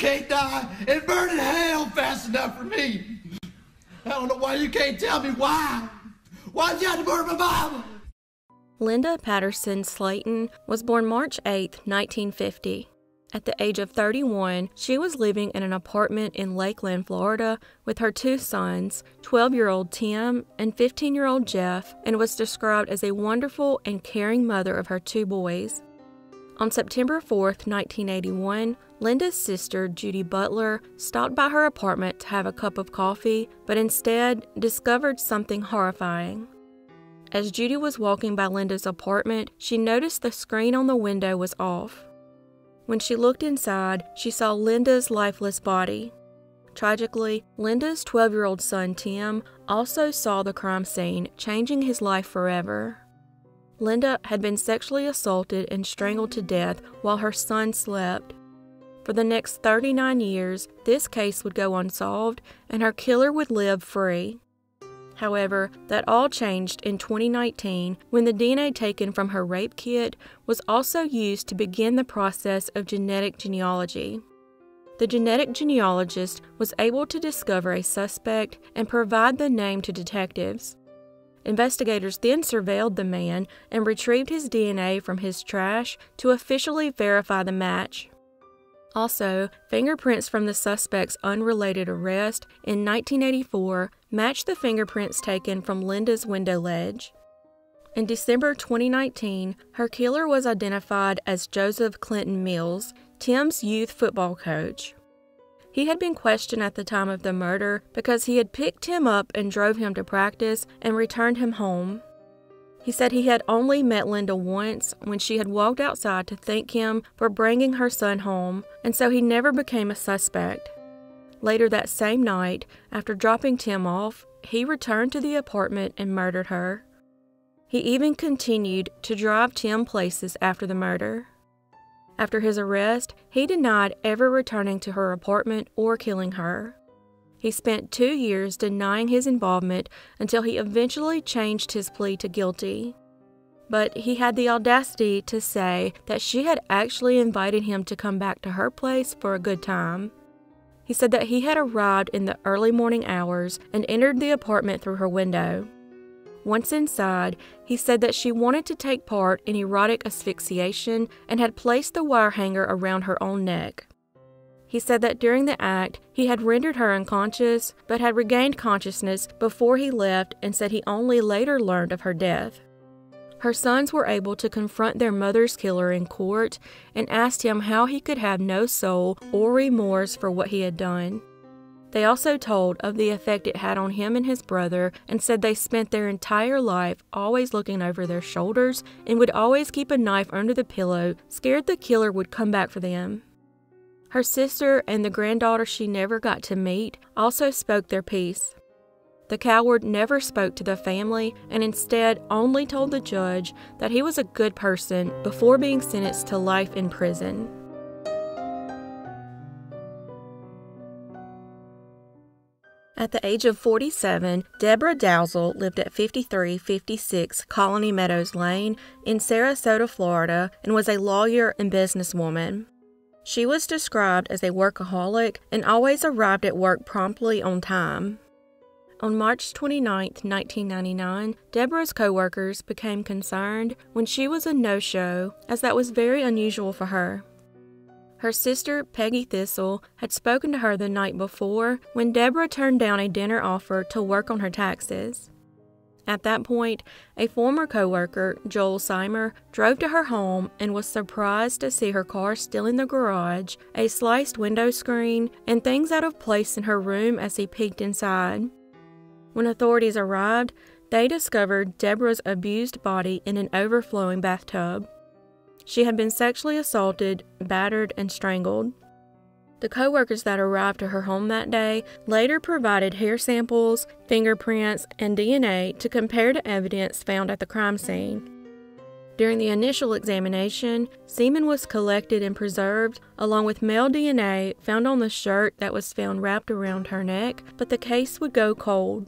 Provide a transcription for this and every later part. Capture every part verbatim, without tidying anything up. can't die and burn in hell fast enough for me. I don't know why you can't tell me why. Why'd you have to burn my Bible? Linda Patterson Slaten was born March eighth, nineteen fifty. At the age of thirty-one, she was living in an apartment in Lakeland, Florida, with her two sons, twelve-year-old Tim and fifteen-year-old Jeff, and was described as a wonderful and caring mother of her two boys. On September fourth, nineteen eighty-one, Linda's sister, Judy Butler, stopped by her apartment to have a cup of coffee, but instead discovered something horrifying. As Judy was walking by Linda's apartment, she noticed the screen on the window was off. When she looked inside, she saw Linda's lifeless body. Tragically, Linda's twelve-year-old son Tim also saw the crime scene, changing his life forever. Linda had been sexually assaulted and strangled to death while her son slept. For the next thirty-nine years, this case would go unsolved, and her killer would live free. However, that all changed in twenty nineteen when the D N A taken from her rape kit was also used to begin the process of genetic genealogy. The genetic genealogist was able to discover a suspect and provide the name to detectives. Investigators then surveilled the man and retrieved his D N A from his trash to officially verify the match. Also, fingerprints from the suspect's unrelated arrest in nineteen eighty-four matched the fingerprints taken from Linda's window ledge. In December twenty nineteen, her killer was identified as Joseph Clinton Mills, Tim's youth football coach. He had been questioned at the time of the murder because he had picked him up and drove him to practice and returned him home. He said he had only met Linda once, when she had walked outside to thank him for bringing her son home, and so he never became a suspect. Later that same night, after dropping Tim off, he returned to the apartment and murdered her. He even continued to drive Tim places after the murder. After his arrest, he denied ever returning to her apartment or killing her. He spent two years denying his involvement until he eventually changed his plea to guilty. But he had the audacity to say that she had actually invited him to come back to her place for a good time. He said that he had arrived in the early morning hours and entered the apartment through her window. Once inside, he said that she wanted to take part in erotic asphyxiation and had placed the wire hanger around her own neck. He said that during the act, he had rendered her unconscious, but had regained consciousness before he left, and said he only later learned of her death. Her sons were able to confront their mother's killer in court and asked him how he could have no soul or remorse for what he had done. They also told of the effect it had on him and his brother, and said they spent their entire life always looking over their shoulders and would always keep a knife under the pillow, scared the killer would come back for them. Her sister and the granddaughter she never got to meet also spoke their piece. The coward never spoke to the family and instead only told the judge that he was a good person before being sentenced to life in prison. At the age of forty-seven, Deborah Dalzell lived at fifty-three fifty-six Colony Meadows Lane in Sarasota, Florida, and was a lawyer and businesswoman. She was described as a workaholic and always arrived at work promptly on time. On March twenty-ninth, nineteen ninety-nine, Deborah's co-workers became concerned when she was a no-show, as that was very unusual for her. Her sister, Peggy Thistle, had spoken to her the night before when Deborah turned down a dinner offer to work on her taxes. At that point, a former co-worker, Joel Seimer, drove to her home and was surprised to see her car still in the garage, a sliced window screen, and things out of place in her room as he peeked inside. When authorities arrived, they discovered Deborah's abused body in an overflowing bathtub. She had been sexually assaulted, battered, and strangled. The co-workers that arrived to her home that day later provided hair samples, fingerprints, and D N A to compare to evidence found at the crime scene. During the initial examination, semen was collected and preserved, along with male D N A found on the shirt that was found wrapped around her neck, but the case would go cold.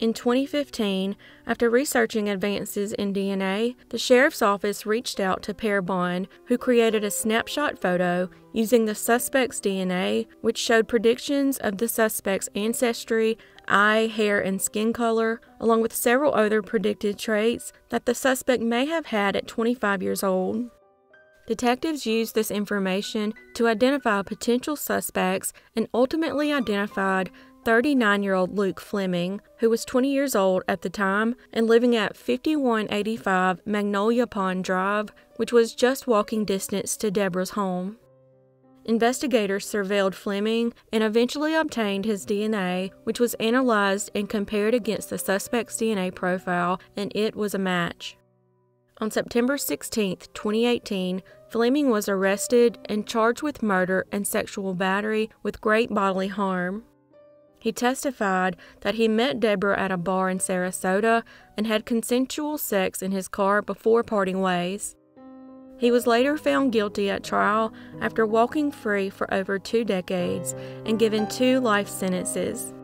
In twenty fifteen, after researching advances in D N A, the sheriff's office reached out to Parabon, who created a snapshot photo using the suspect's D N A, which showed predictions of the suspect's ancestry, eye, hair, and skin color, along with several other predicted traits that the suspect may have had at twenty-five years old. Detectives used this information to identify potential suspects and ultimately identified thirty-nine-year-old Luke Fleming, who was twenty years old at the time and living at fifty-one eighty-five Magnolia Pond Drive, which was just walking distance to Deborah's home. Investigators surveilled Fleming and eventually obtained his D N A, which was analyzed and compared against the suspect's D N A profile, and it was a match. On September sixteenth, twenty eighteen, Fleming was arrested and charged with murder and sexual battery with great bodily harm. He testified that he met Deborah at a bar in Sarasota and had consensual sex in his car before parting ways. He was later found guilty at trial after walking free for over two decades and given two life sentences.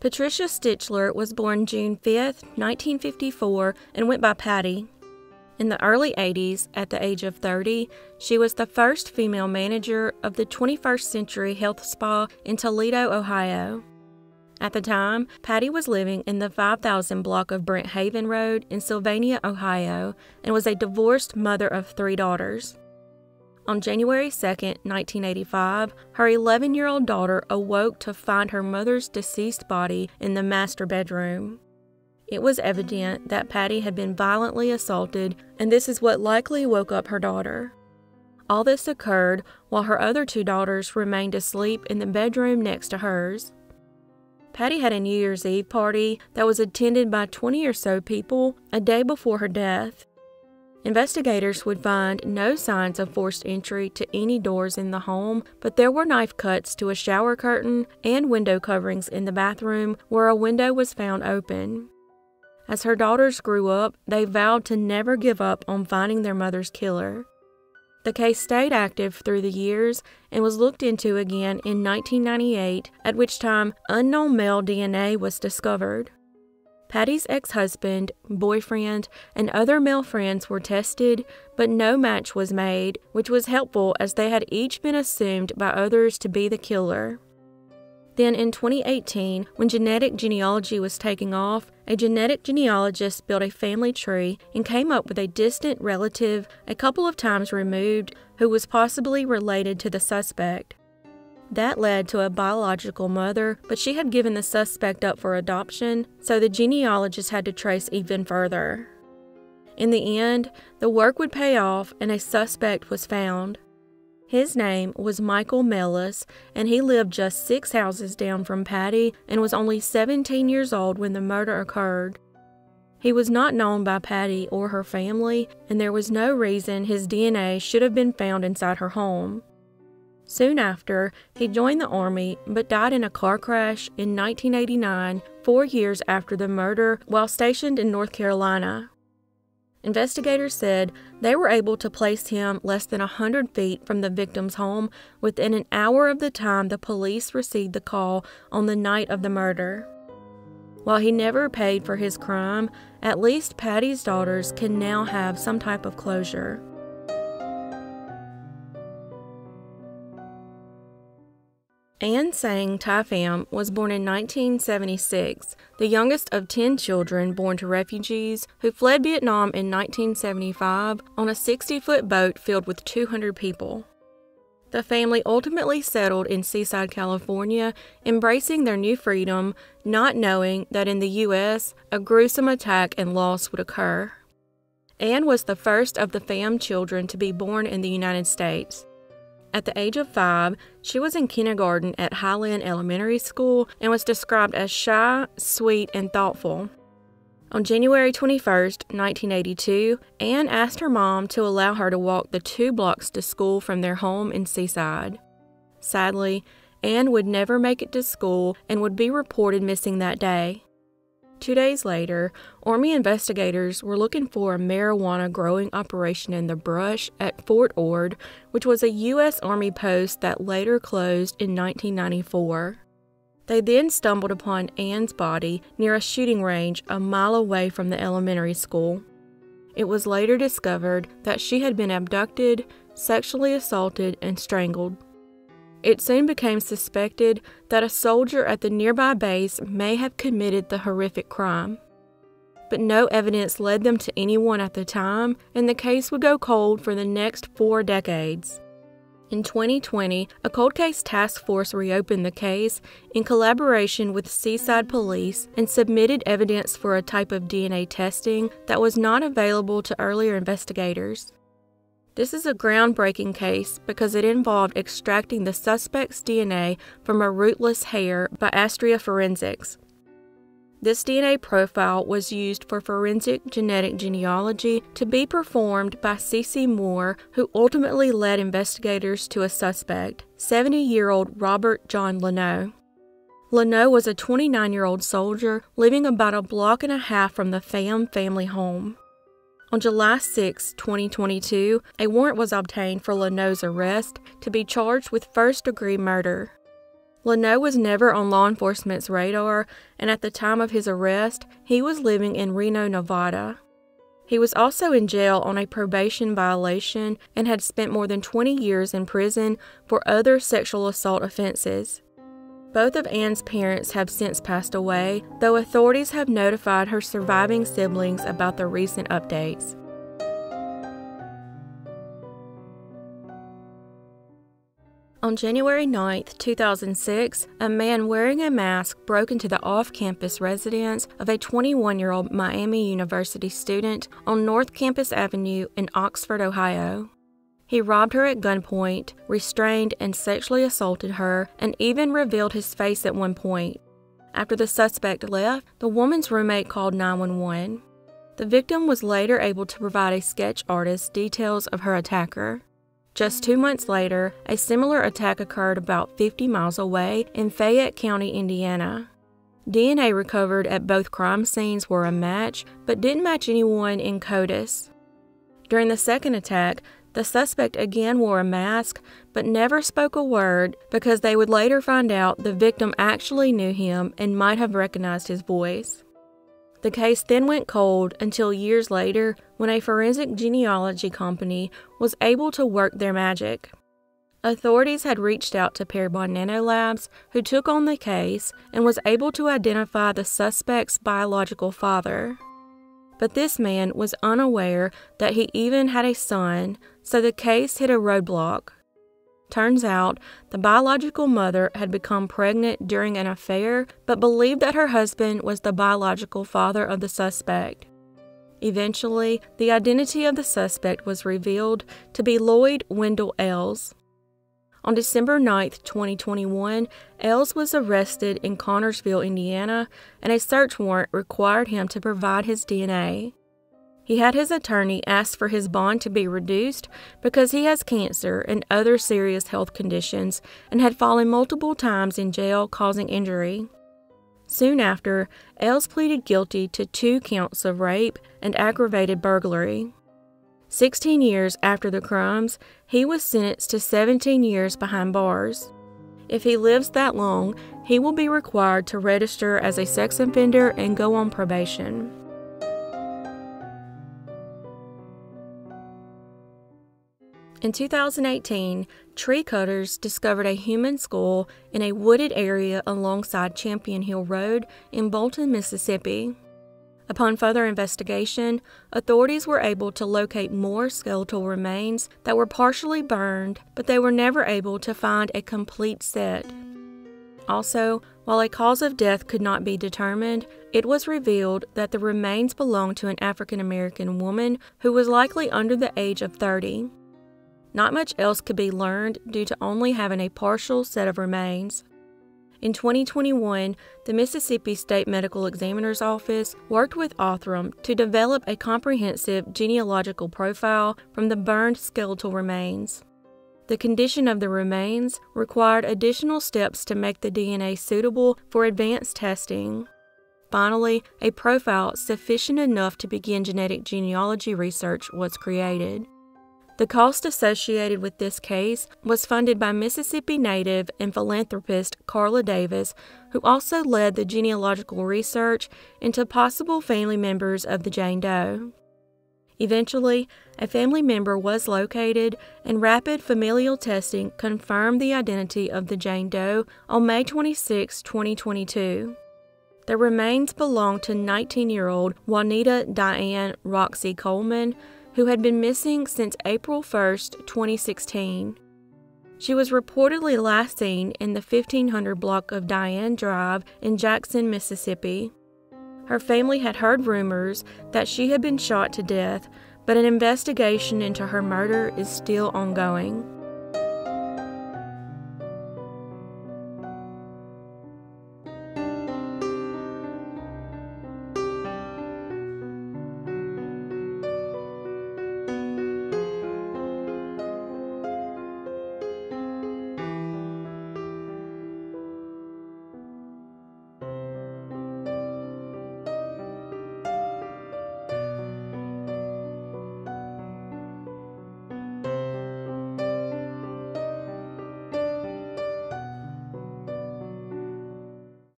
Patricia Stichler was born June fifth, nineteen fifty-four, and went by Patty. In the early eighties, at the age of thirty, she was the first female manager of the twenty-first Century Health Spa in Toledo, Ohio. At the time, Patty was living in the five thousand block of Brent Haven Road in Sylvania, Ohio, and was a divorced mother of three daughters. On January second, nineteen eighty-five, her eleven-year-old daughter awoke to find her mother's deceased body in the master bedroom. It was evident that Patty had been violently assaulted, and this is what likely woke up her daughter. All this occurred while her other two daughters remained asleep in the bedroom next to hers. Patty had a New Year's Eve party that was attended by twenty or so people a day before her death. Investigators would find no signs of forced entry to any doors in the home, but there were knife cuts to a shower curtain and window coverings in the bathroom where a window was found open. As her daughters grew up, they vowed to never give up on finding their mother's killer. The case stayed active through the years and was looked into again in nineteen ninety-eight, at which time unknown male D N A was discovered. Patty's ex-husband, boyfriend, and other male friends were tested, but no match was made, which was helpful as they had each been assumed by others to be the killer. Then in twenty eighteen, when genetic genealogy was taking off, a genetic genealogist built a family tree and came up with a distant relative a couple of times removed who was possibly related to the suspect. That led to a biological mother, but she had given the suspect up for adoption, so the genealogist had to trace even further. In the end, the work would pay off and a suspect was found. His name was Michael Mellis, and he lived just six houses down from Patty and was only seventeen years old when the murder occurred. He was not known by Patty or her family, and there was no reason his D N A should have been found inside her home. Soon after, he joined the Army but died in a car crash in nineteen eighty-nine, four years after the murder, while stationed in North Carolina. Investigators said they were able to place him less than one hundred feet from the victim's home within an hour of the time the police received the call on the night of the murder. While he never paid for his crime, at least Patty's daughters can now have some type of closure. Anne Sang Thi Pham was born in nineteen seventy-six, the youngest of ten children born to refugees who fled Vietnam in nineteen seventy-five on a sixty-foot boat filled with two hundred people. The family ultimately settled in Seaside, California, embracing their new freedom, not knowing that in the U S a gruesome attack and loss would occur. Anne was the first of the Pham children to be born in the United States. At the age of five, she was in kindergarten at Highland Elementary School and was described as shy, sweet, and thoughtful. On January twenty-first, nineteen eighty-two, Anne asked her mom to allow her to walk the two blocks to school from their home in Seaside. Sadly, Anne would never make it to school and would be reported missing that day. Two days later, Army investigators were looking for a marijuana growing operation in the brush at Fort Ord, which was a U S Army post that later closed in nineteen ninety-four. They then stumbled upon Anne's body near a shooting range a mile away from the elementary school. It was later discovered that she had been abducted, sexually assaulted, and strangled. It soon became suspected that a soldier at the nearby base may have committed the horrific crime. But no evidence led them to anyone at the time, and the case would go cold for the next four decades. In twenty twenty, a cold case task force reopened the case in collaboration with Seaside Police and submitted evidence for a type of D N A testing that was not available to earlier investigators. This is a groundbreaking case because it involved extracting the suspect's D N A from a rootless hair by Astria Forensics. This D N A profile was used for forensic genetic genealogy to be performed by C C Moore, who ultimately led investigators to a suspect, seventy-year-old Robert John Leno. Leno was a twenty-nine-year-old soldier living about a block and a half from the Pham family home. On July sixth, twenty twenty-two, a warrant was obtained for Leno's arrest to be charged with first-degree murder. Leno was never on law enforcement's radar, and at the time of his arrest, he was living in Reno, Nevada. He was also in jail on a probation violation and had spent more than twenty years in prison for other sexual assault offenses. Both of Anne's parents have since passed away, though authorities have notified her surviving siblings about the recent updates. On January ninth, two thousand six, a man wearing a mask broke into the off-campus residence of a twenty-one-year-old Miami University student on North Campus Avenue in Oxford, Ohio. He robbed her at gunpoint, restrained and sexually assaulted her, and even revealed his face at one point. After the suspect left, the woman's roommate called nine one one. The victim was later able to provide a sketch artist details of her attacker. Just two months later, a similar attack occurred about fifty miles away in Fayette County, Indiana. D N A recovered at both crime scenes were a match, but didn't match anyone in CODIS. During the second attack, the suspect again wore a mask, but never spoke a word because they would later find out the victim actually knew him and might have recognized his voice. The case then went cold until years later when a forensic genealogy company was able to work their magic. Authorities had reached out to Parabon Nanolabs, who took on the case and was able to identify the suspect's biological father. But this man was unaware that he even had a son, so the case hit a roadblock. Turns out, the biological mother had become pregnant during an affair, but believed that her husband was the biological father of the suspect. Eventually, the identity of the suspect was revealed to be Lloyd Wendell Ailes. On December ninth, twenty twenty-one, Ailes was arrested in Connorsville, Indiana, and a search warrant required him to provide his D N A. He had his attorney ask for his bond to be reduced because he has cancer and other serious health conditions and had fallen multiple times in jail causing injury. Soon after, Ailes pleaded guilty to two counts of rape and aggravated burglary. sixteen years after the crimes, he was sentenced to seventeen years behind bars. If he lives that long, he will be required to register as a sex offender and go on probation. In two thousand eighteen, tree cutters discovered a human skull in a wooded area alongside Champion Hill Road in Bolton, Mississippi. Upon further investigation, authorities were able to locate more skeletal remains that were partially burned, but they were never able to find a complete set. Also, while a cause of death could not be determined, it was revealed that the remains belonged to an African-American woman who was likely under the age of thirty. Not much else could be learned due to only having a partial set of remains. In twenty twenty-one, the Mississippi State Medical Examiner's Office worked with Othram to develop a comprehensive genealogical profile from the burned skeletal remains. The condition of the remains required additional steps to make the D N A suitable for advanced testing. Finally, a profile sufficient enough to begin genetic genealogy research was created. The cost associated with this case was funded by Mississippi native and philanthropist Carla Davis, who also led the genealogical research into possible family members of the Jane Doe. Eventually, a family member was located, and rapid familial testing confirmed the identity of the Jane Doe on May twenty-sixth, twenty twenty-two. The remains belonged to nineteen-year-old Juanita Diane Roxy Coleman, who had been missing since April first, twenty sixteen. She was reportedly last seen in the fifteen hundred block of Diane Drive in Jackson, Mississippi. Her family had heard rumors that she had been shot to death, but an investigation into her murder is still ongoing.